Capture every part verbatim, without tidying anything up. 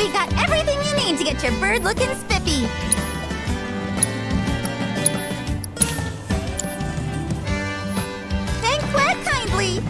We got everything you need to get your bird looking spiffy. Thank Claire kindly.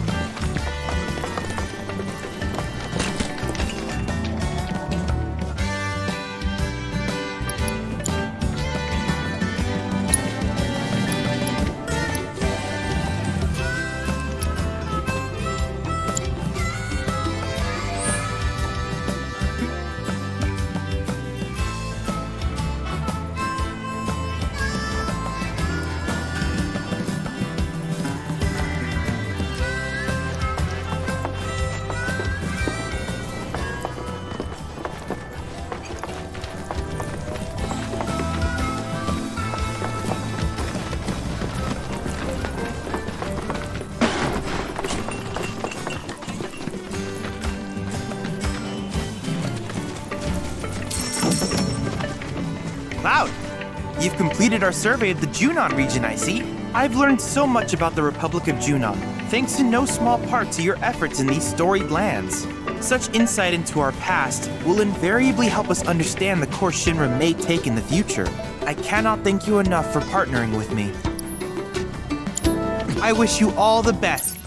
You've completed our survey of the Junon region, I see. I've learned so much about the Republic of Junon, thanks in no small part to your efforts in these storied lands. Such insight into our past will invariably help us understand the course Shinra may take in the future. I cannot thank you enough for partnering with me. I wish you all the best.